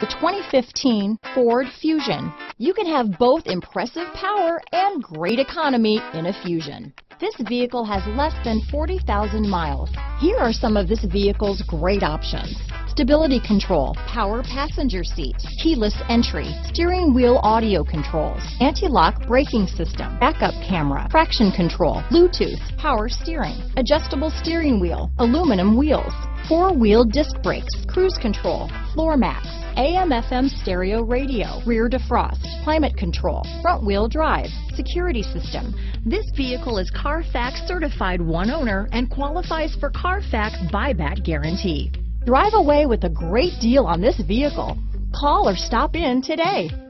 The 2015 Ford Fusion. You can have both impressive power and great economy in a Fusion. This vehicle has less than 40,000 miles. Here are some of this vehicle's great options. Stability control, power passenger seat, keyless entry, steering wheel audio controls, anti-lock braking system, backup camera, traction control, Bluetooth, power steering, adjustable steering wheel, aluminum wheels, four-wheel disc brakes, cruise control, floor mats, AM/FM stereo radio, rear defrost, climate control, front-wheel drive, security system. This vehicle is CARFAX certified one owner and qualifies for CARFAX buyback guarantee. Drive away with a great deal on this vehicle. Call or stop in today.